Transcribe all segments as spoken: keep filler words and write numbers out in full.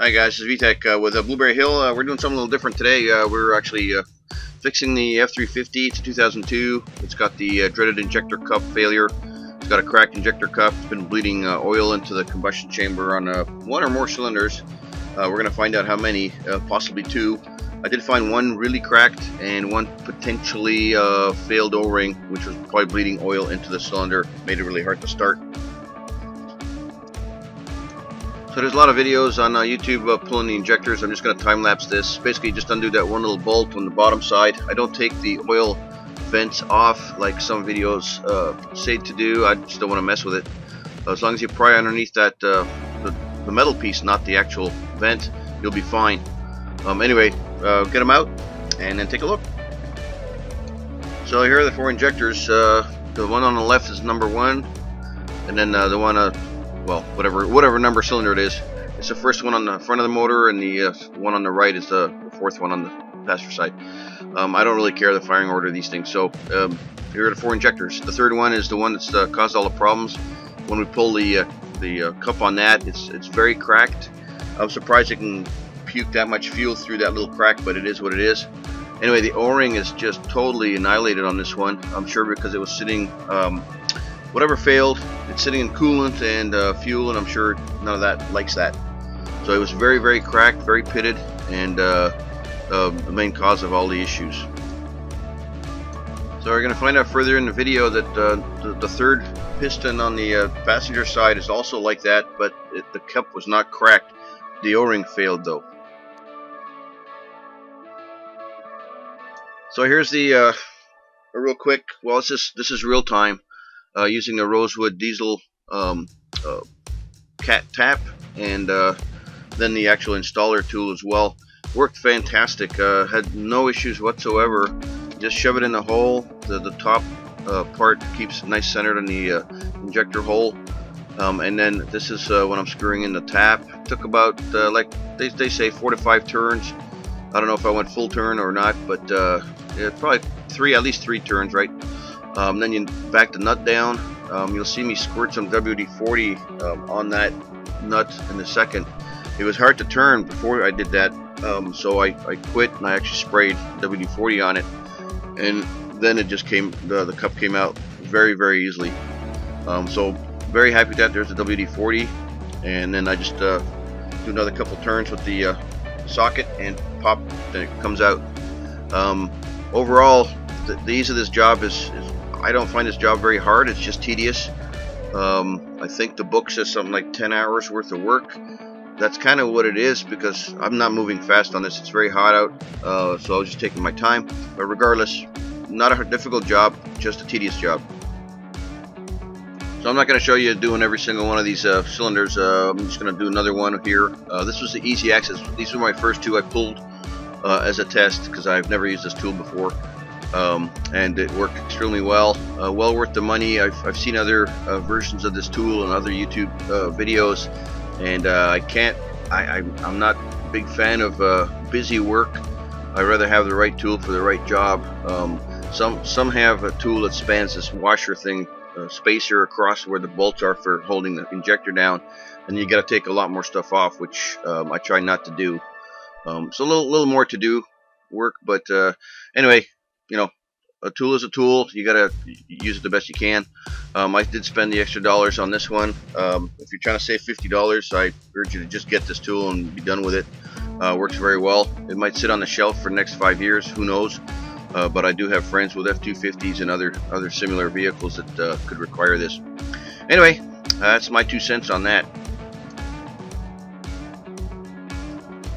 Hi guys, this is VTech uh, with uh, Blueberry Hill. Uh, we're doing something a little different today. Uh, we're actually uh, fixing the F three fifty to two thousand two. It's got the uh, dreaded injector cup failure. It's got a cracked injector cup. It's been bleeding uh, oil into the combustion chamber on uh, one or more cylinders. Uh, we're going to find out how many, uh, possibly two. I did find one really cracked and one potentially uh, failed O-ring, which was probably bleeding oil into the cylinder. Made it really hard to start. So there's a lot of videos on uh, YouTube uh, pulling the injectors. I'm just going to time-lapse this. Basically just undo that one little bolt on the bottom side. I don't take the oil vents off like some videos uh, say to do. I just don't want to mess with it. Uh, as long as you pry underneath that uh, the, the metal piece, not the actual vent, you'll be fine. Um, anyway, uh, get them out and then take a look. So here are the four injectors. Uh, the one on the left is number one, and then uh, the one uh, well, whatever whatever number cylinder it is. It's the first one on the front of the motor, and the uh, one on the right is the fourth one on the passenger side. Um, I don't really care the firing order of these things, so um, here are the four injectors. The third one is the one that's uh, caused all the problems. When we pull the uh, the uh, cup on that, it's, it's very cracked. I'm surprised it can puke that much fuel through that little crack, but it is what it is. Anyway, the O-ring is just totally annihilated on this one. I'm sure because it was sitting... Um, Whatever failed, it's sitting in coolant and uh, fuel, and I'm sure none of that likes that. So it was very, very cracked, very pitted, and uh, uh, the main cause of all the issues. So we're going to find out further in the video that uh, the, the third piston on the uh, passenger side is also like that, but it, the cup was not cracked. The O-ring failed, though. So here's the uh, real quick. Well, this is this is real time. Uh, using the Rosewood Diesel um, uh, cat tap, and uh, then the actual installer tool as well. Worked fantastic, uh, had no issues whatsoever. Just shove it in the hole. The, the top uh, part keeps nice centered on the uh, injector hole, um, and then this is uh, when I'm screwing in the tap. It took about uh, like they, they say four to five turns. I don't know if I went full turn or not, but uh, yeah, probably three, at least three turns, right? Um, then you back the nut down. Um, you'll see me squirt some W D forty um, on that nut in a second. It was hard to turn before I did that, um, so I, I quit and I actually sprayed W D forty on it, and then it just came, the, the cup came out very, very easily. Um, so very happy that there's the W D forty, and then I just uh, do another couple turns with the uh, socket and pop, then it comes out. Um, overall, the, the ease of this job is, is I don't find this job very hard. It's just tedious. Um, I think the book says something like ten hours worth of work. That's kind of what it is because I'm not moving fast on this. It's very hot out, uh, so I was just taking my time. But regardless, not a difficult job, just a tedious job. So I'm not going to show you doing every single one of these uh, cylinders. Uh, I'm just going to do another one here. Uh, this was the easy access. These were my first two I pulled uh, as a test because I've never used this tool before. Um, and it worked extremely well, uh, well worth the money. I've, I've seen other uh, versions of this tool and other YouTube uh, videos, and uh, I can't, I, I, I'm not a big fan of uh, busy work. I'd rather have the right tool for the right job. Um, some, some have a tool that spans this washer thing, uh, spacer across where the bolts are for holding the injector down, and you got to take a lot more stuff off, which um, I try not to do. Um, so a little, little more to do work, but uh, anyway. You know, a tool is a tool. You gotta use it the best you can. Um, I did spend the extra dollars on this one. Um, if you're trying to save fifty dollars, I urge you to just get this tool and be done with it. Uh, works very well. It might sit on the shelf for the next five years. Who knows? Uh, but I do have friends with F two fifties and other other similar vehicles that uh, could require this. Anyway, uh, that's my two cents on that.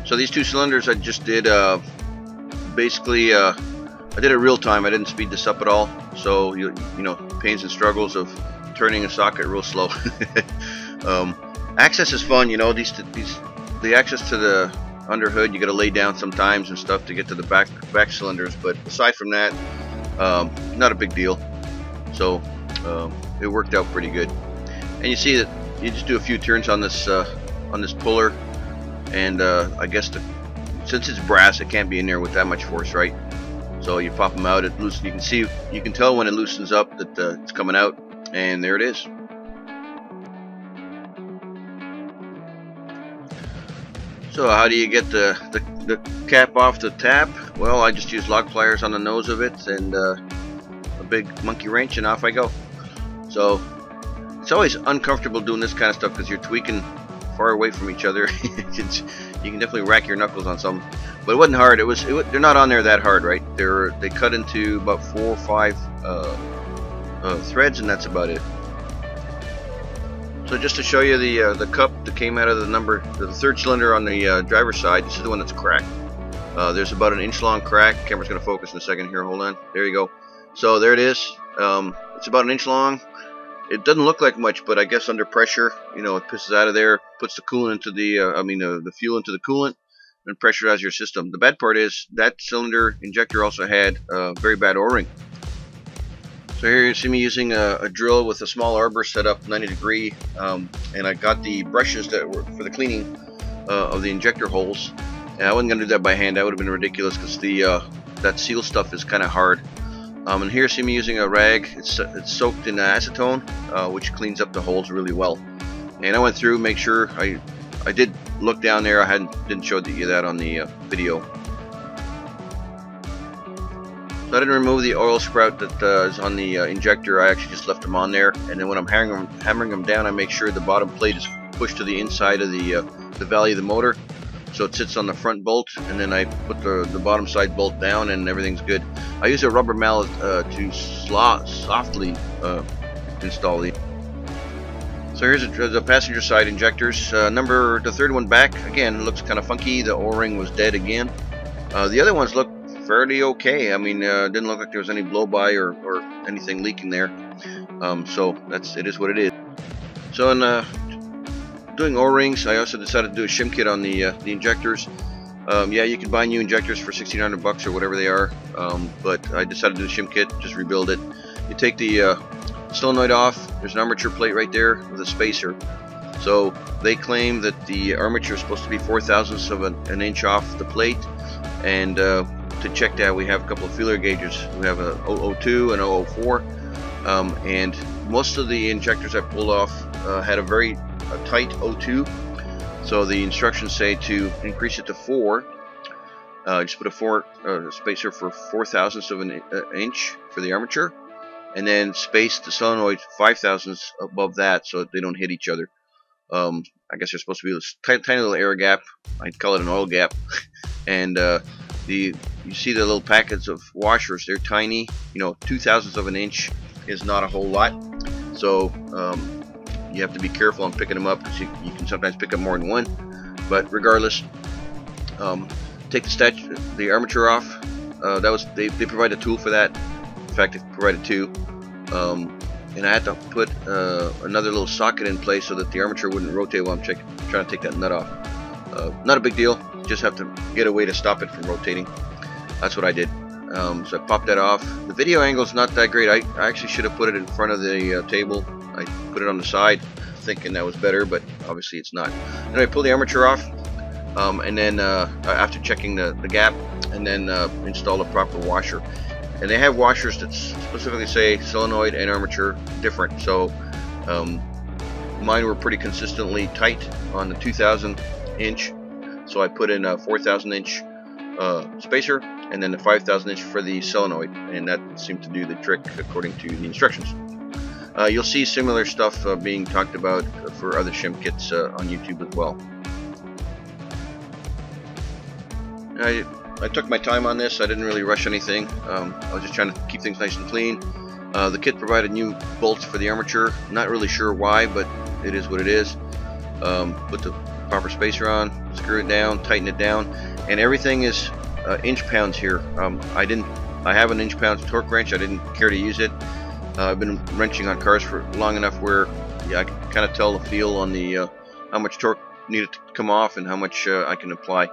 So these two cylinders I just did uh, basically. Uh, I did it real time. I didn't speed this up at all. So you, you know, pains and struggles of turning a socket real slow. um, access is fun, you know. These these the access to the underhood. You got to lay down sometimes and stuff to get to the back back cylinders. But aside from that, um, not a big deal. So um, it worked out pretty good. And you see that you just do a few turns on this uh, on this puller, and uh, I guess the, since it's brass, it can't be in there with that much force, right? So you pop them out, it loosens. You can see, you can tell when it loosens up that uh, it's coming out, and there it is. So how do you get the, the, the cap off the tap? Well, I just use log pliers on the nose of it and uh, a big monkey wrench, and off I go. So it's always uncomfortable doing this kind of stuff because you're tweaking far away from each other. It's, you can definitely rack your knuckles on something, but it wasn't hard. It was. It, they're not on there that hard, right? They're they cut into about four or five uh, uh, threads, and that's about it. So just to show you the uh, the cup that came out of the number the third cylinder on the uh, driver's side, this is the one that's cracked. Uh, there's about an inch long crack. Camera's going to focus in a second here. Hold on. There you go. So there it is. Um, it's about an inch long. It doesn't look like much, but I guess under pressure, you know, it pisses out of there, puts the coolant into the, uh, I mean, uh, the fuel into the coolant, and pressurizes your system. The bad part is that cylinder injector also had a very bad O-ring. So here you see me using a, a drill with a small arbor set up ninety degree, um, and I got the brushes that were for the cleaning uh, of the injector holes. And I wasn't going to do that by hand. That would have been ridiculous because the uh, that seal stuff is kind of hard. Um, and here see me using a rag. It's, it's soaked in acetone, uh, which cleans up the holes really well. And I went through, make sure I I did look down there. I hadn't didn't show you that on the uh, video. So I didn't remove the oil sprout that uh, is on the uh, injector. I actually just left them on there. And then when I'm hammering them, hammering them down, I make sure the bottom plate is pushed to the inside of the uh, the valley of the motor, so it sits on the front bolt, and then I put the, the bottom side bolt down and everything's good. I use a rubber mallet uh, to slot, softly uh, install the. So here's a, the passenger side injectors. Uh, number the third one back, again, looks kind of funky. The O-ring was dead again. Uh, the other ones look fairly okay. I mean, uh, didn't look like there was any blow-by or, or anything leaking there. Um, so that's it is what it is. So in uh, doing O-rings, I also decided to do a shim kit on the uh, the injectors. Um, yeah, you can buy new injectors for sixteen hundred bucks or whatever they are, um, but I decided to do the shim kit, just rebuild it. You take the uh, solenoid off. There's an armature plate right there with a spacer. So they claim that the armature is supposed to be four thousandths of an, an inch off the plate, and uh, to check that we have a couple of feeler gauges. We have a oh oh two and oh oh four, um, and most of the injectors I pulled off uh, had a very a tight oh two. So the instructions say to increase it to four. Uh, just put a four uh, spacer for four thousandths of an inch for the armature, and then space the solenoid five thousandths above that so that they don't hit each other. Um, I guess there's supposed to be this tiny, tiny little air gap. I'd call it an oil gap. And uh, the you see the little packets of washers. They're tiny. You know, two thousandths of an inch is not a whole lot. So. Um, You have to be careful on picking them up because you, you can sometimes pick up more than one. But regardless, um, take the statue, the armature off. Uh, that was they, they provide a tool for that. In fact, they provided two. Um, and I had to put uh, another little socket in place so that the armature wouldn't rotate while I'm check, trying to take that nut off. Uh, not a big deal. Just have to get a way to stop it from rotating. That's what I did. Um, so I popped that off. The video angle's not that great. I, I actually should have put it in front of the uh, table. I put it on the side thinking that was better, but obviously it's not. Anyway, I pull the armature off, um, and then uh, after checking the, the gap, and then uh, install a proper washer. And they have washers that specifically say solenoid and armature different, so um, mine were pretty consistently tight on the two thousand inch, so I put in a four thousand inch uh, spacer and then the five thousand inch for the solenoid, and that seemed to do the trick according to the instructions. Uh, you'll see similar stuff uh, being talked about for other shim kits uh, on YouTube as well. I, I took my time on this. I didn't really rush anything. Um, I was just trying to keep things nice and clean. Uh, the kit provided new bolts for the armature. Not really sure why, but it is what it is. Um, put the proper spacer on, screw it down, tighten it down, and everything is uh, inch pounds here. Um, I didn't. I have an inch pounds torque wrench. I didn't care to use it. Uh, I've been wrenching on cars for long enough where yeah, I can kind of tell the feel on the uh, how much torque needed to come off and how much uh, I can apply.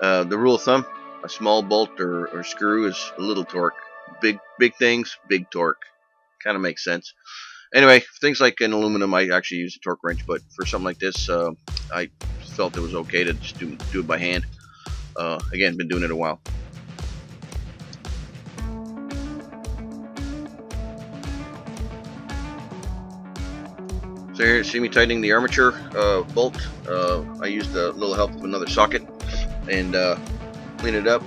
Uh, the rule of thumb, a small bolt or, or screw is a little torque. Big big things, big torque. Kind of makes sense. Anyway, for things like an aluminum, I actually use a torque wrench, but for something like this, uh, I felt it was okay to just do, do it by hand. Uh, again, been doing it a while. So here you see me tightening the armature uh, bolt. Uh, I used a little help of another socket and uh, clean it up.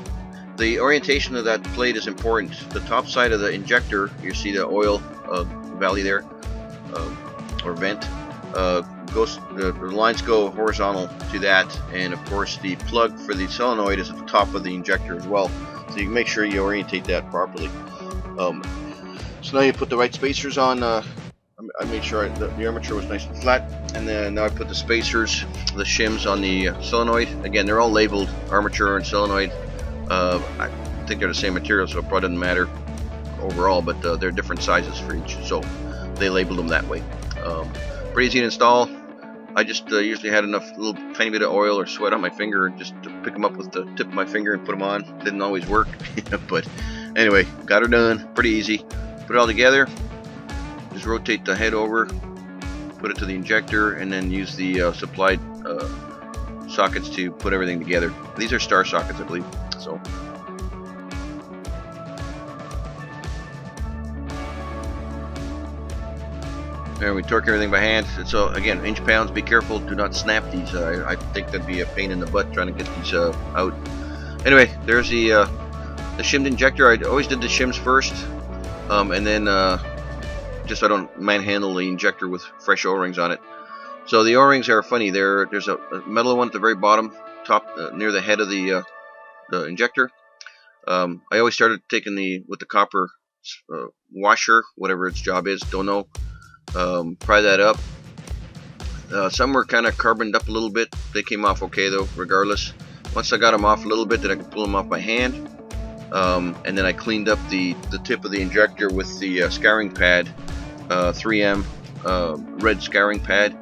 The orientation of that plate is important. The top side of the injector, you see the oil uh, valley there, uh, or vent, uh, goes, the, the lines go horizontal to that, and of course the plug for the solenoid is at the top of the injector as well. So you can make sure you orientate that properly. Um, so now you put the right spacers on. Uh, I made sure I, the, the armature was nice and flat, and then now I put the spacers, the shims on the solenoid. Again, they're all labeled armature and solenoid. Uh, I think they're the same material, so it probably doesn't matter overall, but uh, they're different sizes for each, so they labeled them that way. Um, pretty easy to install. I just uh, usually had enough little tiny bit of oil or sweat on my finger just to pick them up with the tip of my finger and put them on. Didn't always work, but anyway, got her done. Pretty easy. Put it all together. Just rotate the head over, put it to the injector, and then use the uh, supplied uh, sockets to put everything together. These are star sockets, I believe. So there we torque everything by hand. It's uh, again, inch pounds. Be careful, do not snap these. Uh, I, I think that'd be a pain in the butt trying to get these uh, out. Anyway, there's the uh, the shimmed injector. I always did the shims first, um, and then uh, just so I don't manhandle the injector with fresh O-rings on it. So the O-rings are funny. There, there's a metal one at the very bottom, top uh, near the head of the uh, the injector. Um, I always started taking the with the copper uh, washer, whatever its job is, don't know. Um, pry that up. Uh, some were kind of carboned up a little bit. They came off okay though, regardless. Once I got them off a little bit, then I could pull them off by hand. Um, and then I cleaned up the the tip of the injector with the uh, scouring pad, uh, three M uh, red scouring pad.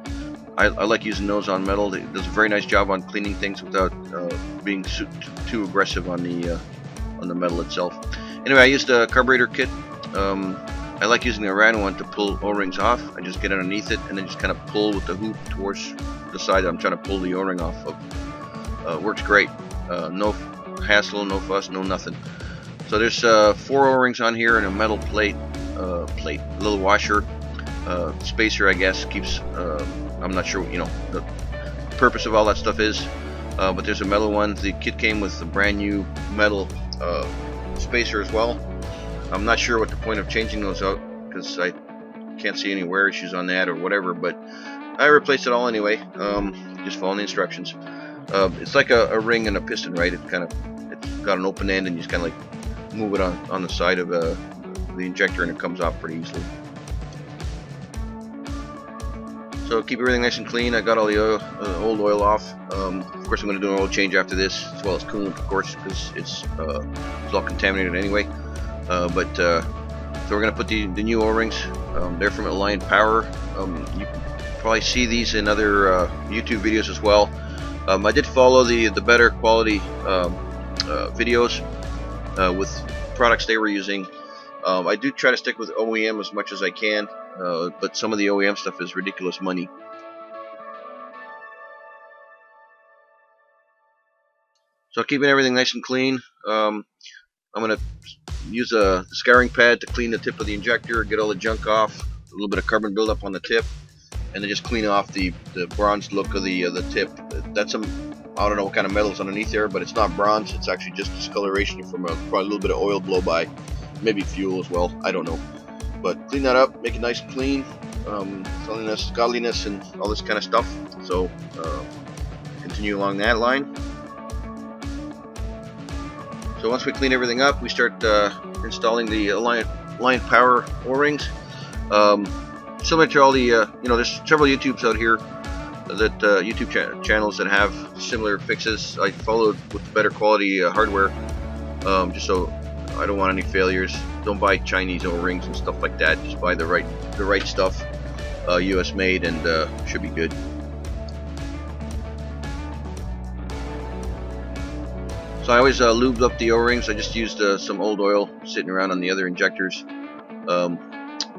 I, I like using those on metal. It does a very nice job on cleaning things without uh, being too aggressive on the uh, on the metal itself. Anyway, I used a carburetor kit. Um, I like using the Iran one to pull O-rings off. I just get underneath it and then just kind of pull with the hoop towards the side that I'm trying to pull the O-ring off of. Uh, works great. Uh, no hassle, no fuss, no nothing. So there's uh, four O-rings on here and a metal plate, uh, plate, a little washer, uh, spacer, I guess, keeps. Uh, I'm not sure what, you know, the purpose of all that stuff is, uh, but there's a metal one. The kit came with a brand new metal uh, spacer as well. I'm not sure what the point of changing those out because I can't see any wear issues on that or whatever, but I replaced it all anyway, um, just following the instructions. Uh, it's like a, a ring and a piston, right? It kind of, it's got an open end and you just kind of like move it on, on the side of uh, the injector and it comes off pretty easily. So keep everything nice and clean. I got all the oil, uh, old oil off. Um, of course, I'm going to do an oil change after this, as well as coolant, of course, because it's, uh, it's all contaminated anyway. Uh, but uh, so we're going to put the, the new O-rings. Um, they're from Alliant Power. Um, you can probably see these in other uh, YouTube videos as well. Um, I did follow the the better quality um, uh, videos uh, with products they were using. Um, I do try to stick with O E M as much as I can. Uh, but some of the O E M stuff is ridiculous money. So keeping everything nice and clean. Um, I'm going to use a scouring pad to clean the tip of the injector, get all the junk off, a little bit of carbon buildup on the tip, and then just clean off the, the bronze look of the, uh, the tip. That's a, I don't know what kind of metal's underneath there, but it's not bronze. It's actually just discoloration from a, probably a little bit of oil blow by, maybe fuel as well. I don't know. But clean that up, make it nice and clean, um, cleanliness, godliness, and all this kind of stuff. So uh, continue along that line. So once we clean everything up, we start uh, installing the Alliant, Alliant Power O-rings. Um, similar to all the, uh, you know, there's several YouTubes out here that uh, YouTube cha channels that have similar fixes. I followed with better quality uh, hardware, um, just so I don't want any failures. Don't buy Chinese O-rings and stuff like that. Just buy the right the right stuff, uh, U S made, and uh, should be good. So I always uh, lubed up the O-rings. I just used uh, some old oil sitting around on the other injectors. Um,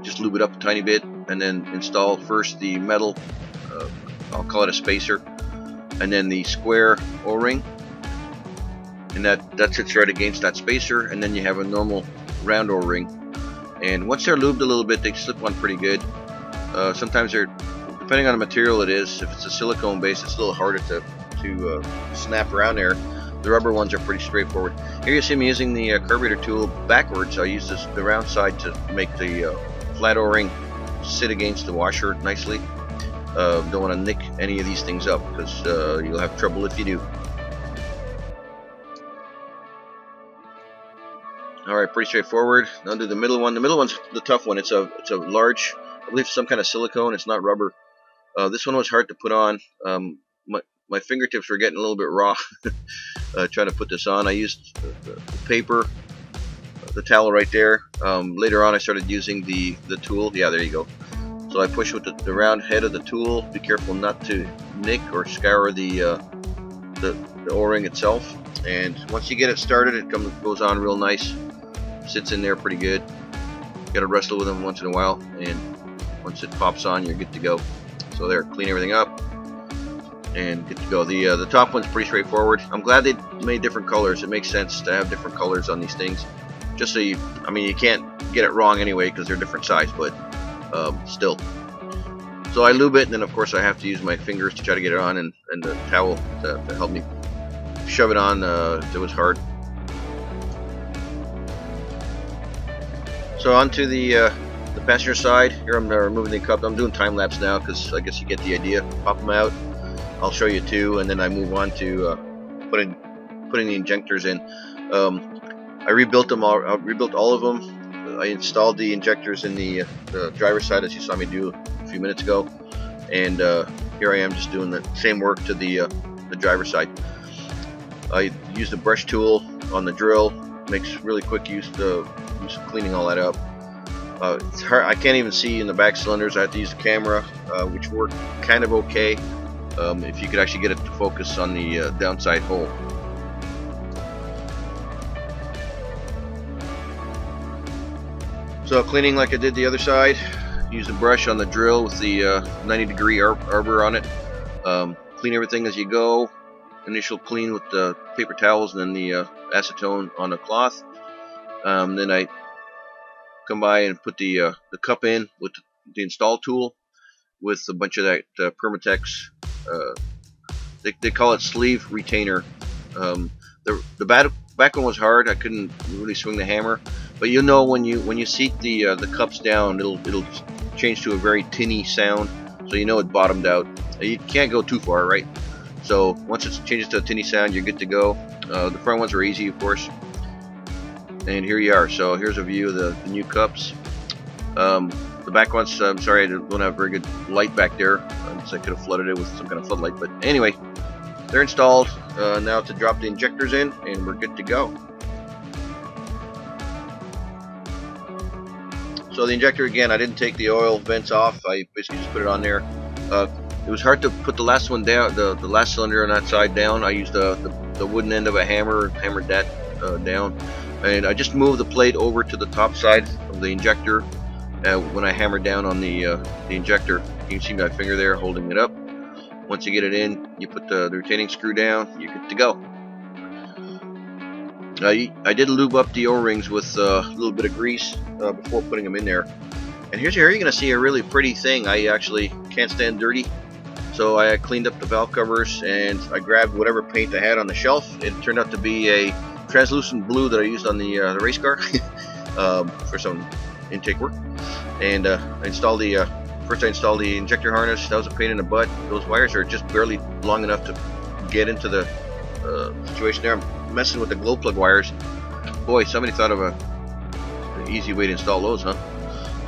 just lube it up a tiny bit and then install first the metal, uh, I'll call it a spacer, and then the square O-ring. And that, that sits right against that spacer, and then you have a normal round O-ring. And once they're lubed a little bit, they slip on pretty good. Uh, sometimes they're, depending on the material it is, if it's a silicone base, it's a little harder to, to uh, snap around there. The rubber ones are pretty straightforward. Here you see me using the uh, carburetor tool backwards. I use this, the round side, to make the uh, flat O-ring sit against the washer nicely. Uh, don't want to nick any of these things up, because uh, you'll have trouble if you do. Alright, pretty straightforward. Now do the middle one. The middle one's the tough one. It's a, it's a large, I believe some kind of silicone. It's not rubber. Uh, this one was hard to put on. Um, my, my fingertips were getting a little bit raw uh, trying to put this on. I used the, the paper, the towel right there. Um, later on I started using the, the tool. Yeah, there you go. So I push with the, the round head of the tool. Be careful not to nick or scour the, uh, the, the O-ring itself. And once you get it started, it comes, goes on real nice. Sits in there pretty good. Got to wrestle with them once in a while, and once it pops on, you're good to go. So there, clean everything up, and good to go. The uh, the top one's pretty straightforward. I'm glad they made different colors. It makes sense to have different colors on these things, just so you. I mean, you can't get it wrong anyway because they're different size, but um, still. So I lube it, and then of course I have to use my fingers to try to get it on, and and the towel to, to help me shove it on. Uh, it was hard. So onto the uh, the passenger side. Here I'm uh, removing the cup. I'm doing time lapse now because I guess you get the idea. Pop them out. I'll show you two, and then I move on to uh, putting putting the injectors in. Um, I rebuilt them all. I rebuilt all of them. I installed the injectors in the, uh, the driver's side, as you saw me do a few minutes ago. And uh, here I am just doing the same work to the uh, the driver's side. I used the brush tool on the drill. Makes really quick use of cleaning all that up. Uh, it's hard. I can't even see in the back cylinders. I have to use the camera, uh, which worked kind of okay. Um, if you could actually get it to focus on the uh, downside hole. So cleaning like I did the other side. Use the brush on the drill with the uh, ninety degree ar arbor on it. Um, clean everything as you go. Initial clean with the paper towels and then the uh, acetone on the cloth. Um, then I come by and put the uh, the cup in with the install tool with a bunch of that uh, Permatex. Uh, they, they call it sleeve retainer. Um, the the back, back one was hard. I couldn't really swing the hammer, but you know when you when you seat the uh, the cups down, it'll it'll change to a very tinny sound. So you know it bottomed out. You can't go too far, right? So once it changes to a tinny sound, you're good to go. Uh, the front ones were easy, of course. And here you are. So here's a view of the, the new cups. Um, the back ones, I'm sorry, I don't have very good light back there. I guess I could have flooded it with some kind of floodlight. But anyway, they're installed. Uh, now to drop the injectors in, and we're good to go. So the injector, again, I didn't take the oil vents off. I basically just put it on there. Uh, it was hard to put the last one down, the, the last cylinder on that side down. I used the, the, the wooden end of a hammer, hammered that uh, down. And I just moved the plate over to the top side of the injector uh, when I hammer down on the, uh, the injector. You can see my finger there holding it up. Once you get it in, you put the, the retaining screw down, you're good to go. I, I did lube up the O-rings with uh, a little bit of grease uh, before putting them in there. And here's here you're going to see a really pretty thing. I actually can't stand dirty. So I cleaned up the valve covers and I grabbed whatever paint I had on the shelf. It turned out to be a translucent blue that I used on the, uh, the race car um, for some intake work, and uh, I installed the uh, first I installed the injector harness. That was a pain in the butt. Those wires are just barely long enough to get into the uh, situation there. I'm messing with the glow plug wires. Boy, somebody thought of a, an easy way to install those, huh?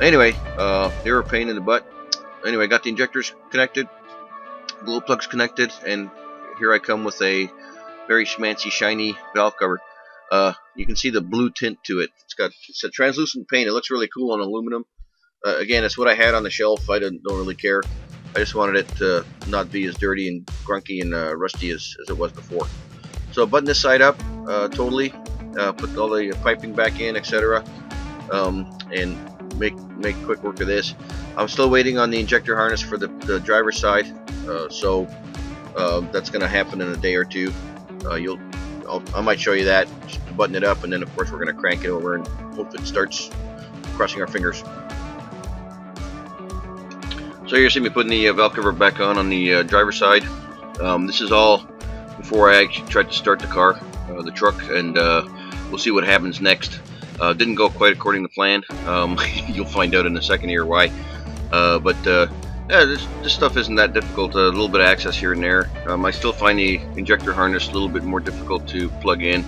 Anyway, uh, they were a pain in the butt. Anyway, got the injectors connected, glow plugs connected, and here I come with a very schmancy, shiny valve cover. Uh, you can see the blue tint to it. It's got it's a translucent paint. It looks really cool on aluminum. Uh, again, it's what I had on the shelf. I didn't, don't really care. I just wanted it to not be as dirty and grunky and uh, rusty as, as it was before. So button this side up uh, totally. Uh, put all the piping back in, et cetera. Um, and make make quick work of this. I'm still waiting on the injector harness for the, the driver's side. Uh, so uh, that's going to happen in a day or two. Uh, you'll. I'll, I might show you that, just to button it up, and then of course we're going to crank it over and hope it starts, crossing our fingers. So you're seeing me putting the uh, valve cover back on on the uh, driver's side. Um, this is all before I actually tried to start the car, uh, the truck, and uh, we'll see what happens next. Uh, didn't go quite according to plan. Um, you'll find out in a second here why. Uh, but uh, yeah, this, this stuff isn't that difficult. A little bit of access here and there. Um, I still find the injector harness a little bit more difficult to plug in.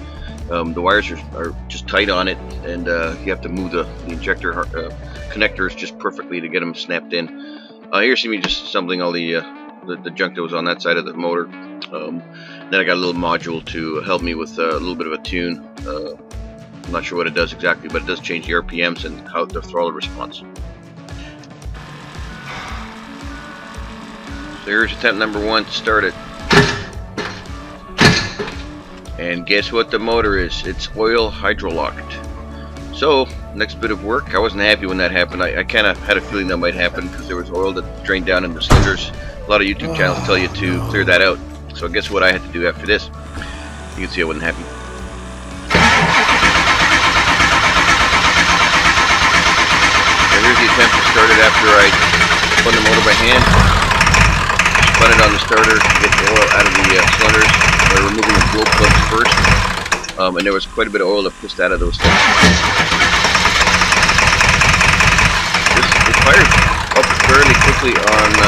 Um, the wires are, are just tight on it, and uh, you have to move the, the injector uh, connectors just perfectly to get them snapped in. Uh, here, see me just assembling all the, uh, the the junk that was on that side of the motor. Um, then I got a little module to help me with uh, a little bit of a tune. Uh, I'm not sure what it does exactly, but it does change the R P Ms and how the throttle responds. So here's attempt number one to start it. And guess what the motor is? It's oil hydrolocked. So, next bit of work. I wasn't happy when that happened. I, I kind of had a feeling that might happen because there was oil that drained down into cylinders. A lot of YouTube channels tell you to clear that out. So guess what I had to do after this? You can see I wasn't happy. And here's the attempt to start it after I spun the motor by hand. Spun it on the starter to get the oil out of the uh, cylinders. By removing the glow plugs first, um, and there was quite a bit of oil that pissed out of those things. This it fired up fairly quickly on uh,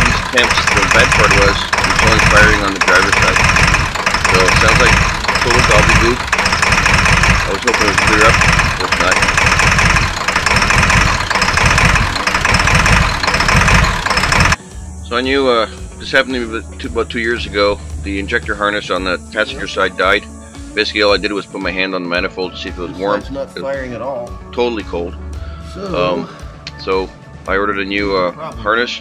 these attempts. The bad part was it's only firing on the driver's side, so it sounds like total gobbledygook. I was hoping it would clear up, but it's not. So I knew uh, this happened to me about two years ago. The injector harness on the passenger side died. Basically, all I did was put my hand on the manifold to see if it was warm. It's not firing at all. Totally cold. So, um, so I ordered a new uh, harness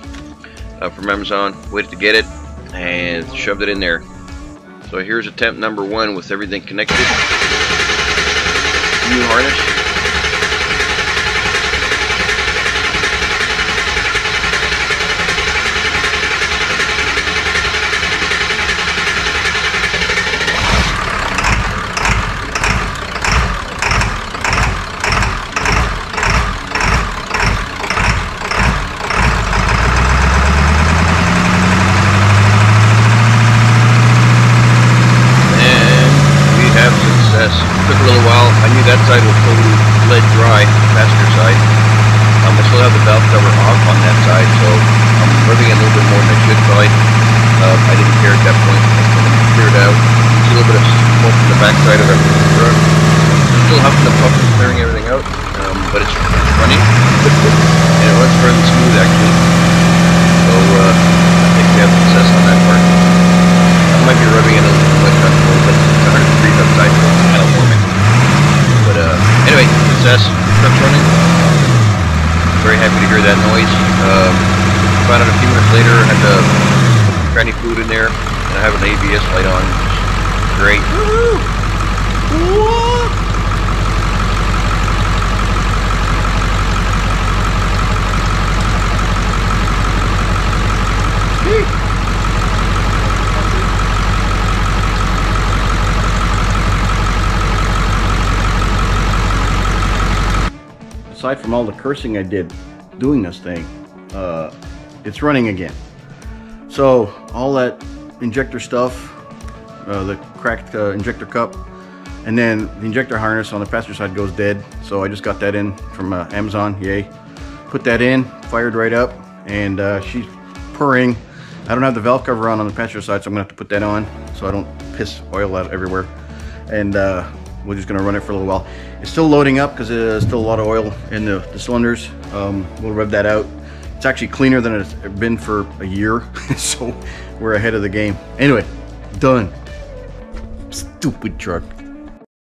uh, from Amazon. Waited to get it and shoved it in there. So here's attempt number one with everything connected. New harness. That side was totally bled dry, the passenger side. Um, I still have the valve cover off on that side, so I'm rubbing it a little bit more than I should probably. Uh, I didn't care at that point. I still cleared out. There's a little bit of smoke from the back side of everything. Still huffing the puff and clearing everything out, um, but it's, it's running. And it runs fairly smooth, actually. So uh, I think we have success on that part. I might be rubbing it a little bit, but it's one hundred degrees outside, so it's kind of warming. But uh, anyway, success. Truck's running. Very happy to hear that noise. Um, found out a few minutes later, I had to put cranny food in there, and I have an A B S light on. Great. Woo! Aside from all the cursing I did doing this thing, uh, it's running again. So all that injector stuff, uh, the cracked uh, injector cup, and then the injector harness on the passenger side goes dead. So I just got that in from uh, Amazon, yay. Put that in, fired right up, and uh, she's purring. I don't have the valve cover on on the passenger side, so I'm gonna have to put that on so I don't piss oil out everywhere. And uh, we're just gonna run it for a little while. It's still loading up because there's still a lot of oil in the, the cylinders. Um, we'll rev that out. It's actually cleaner than it's been for a year, so we're ahead of the game. Anyway, done. Stupid truck.